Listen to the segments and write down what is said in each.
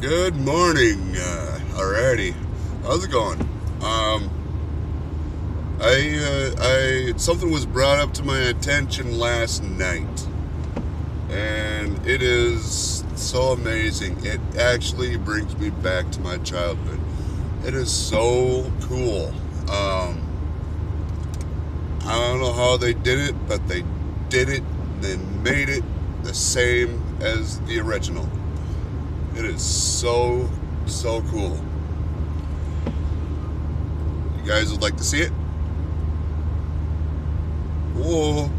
Good morning. Alrighty, how's it going? Something was brought up to my attention last night, and it is so amazing. It actually brings me back to my childhood. It is so cool. I don't know how they did it, but they did it. They made it the same as the original. It is so cool. You guys would like to see it? Whoa.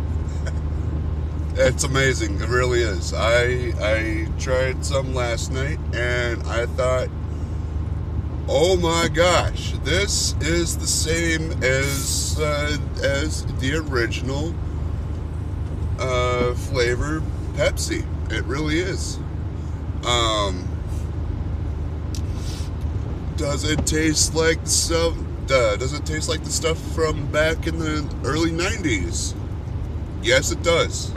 It's amazing. It really is. I tried some last night and I thought, oh my gosh, this is the same as the original flavor Pepsi. It really is. Does it taste like the stuff from back in the early 90s? Yes, it does.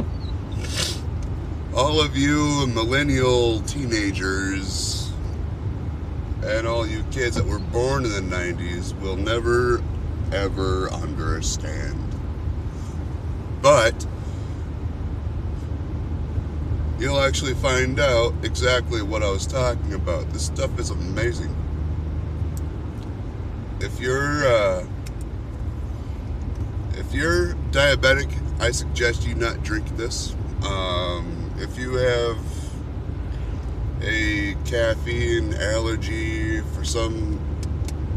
All of you millennial teenagers and all you kids that were born in the 90s will never, ever understand. But you'll actually find out exactly what I was talking about. This stuff is amazing. If you're diabetic, I suggest you not drink this. If you have a caffeine allergy for some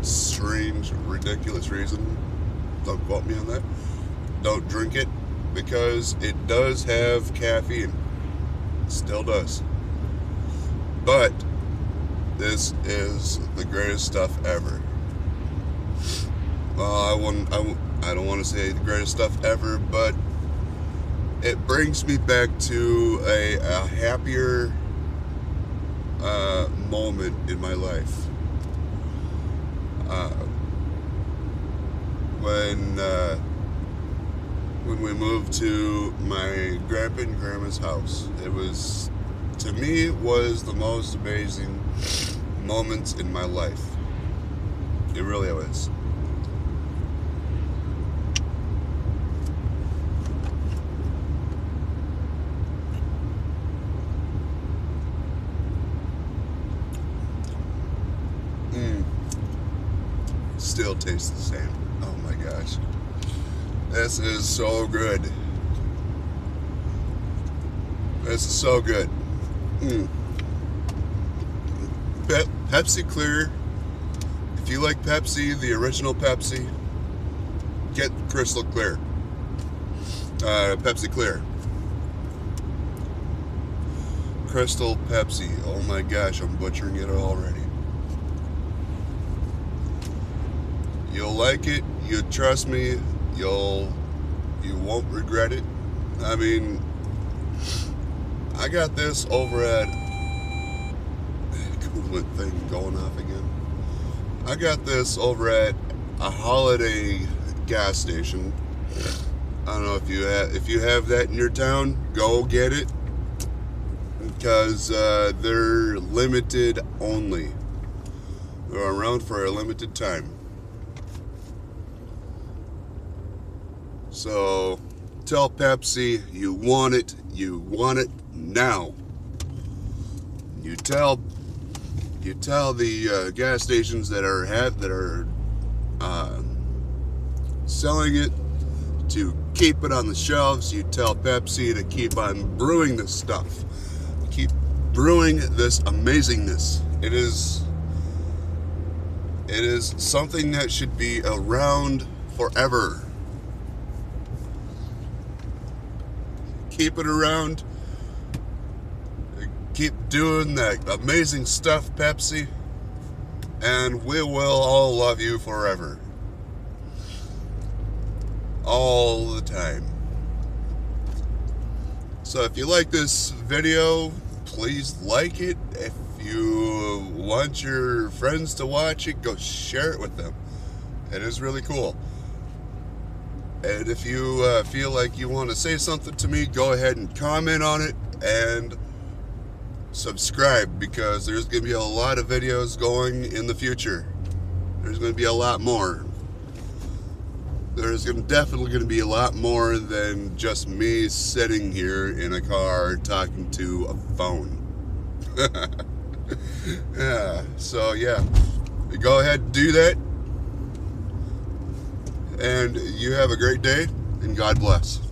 strange, ridiculous reason, don't quote me on that, don't drink it, because it does have caffeine. It still does. But this is the greatest stuff ever. Well, I don't want to say the greatest stuff ever, but it brings me back to a happier moment in my life. When we moved to my grandpa and grandma's house, it was the most amazing moments in my life. It really was. Still tastes the same. Oh my gosh. This is so good. This is so good. Pepsi Clear. If you like Pepsi, the original Pepsi, get Crystal Clear. Pepsi Clear. Crystal Pepsi. Oh my gosh, I'm butchering it already. You'll like it. You trust me. You won't regret it. I mean, I got this over at coolant thing going off again. I got this over at a Holiday gas station. I don't know if you have that in your town. Go get it, because they're limited only. They're around for a limited time. So, tell Pepsi you want it now. You tell the gas stations that are selling it to keep it on the shelves. You tell Pepsi to keep on brewing this stuff. Keep brewing this amazingness. It is something that should be around forever. Keep it around. Keep doing that amazing stuff, Pepsi, and we will all love you forever. All the time. So if you like this video, please like it. If you want your friends to watch it, go share it with them. It is really cool. And if you feel like you want to say something to me, go ahead and comment on it and subscribe, because there's going to be a lot of videos going in the future. There's going to be a lot more. There's definitely going to be a lot more than just me sitting here in a car talking to a phone. Yeah, so yeah, go ahead and do that. And you have a great day, and God bless.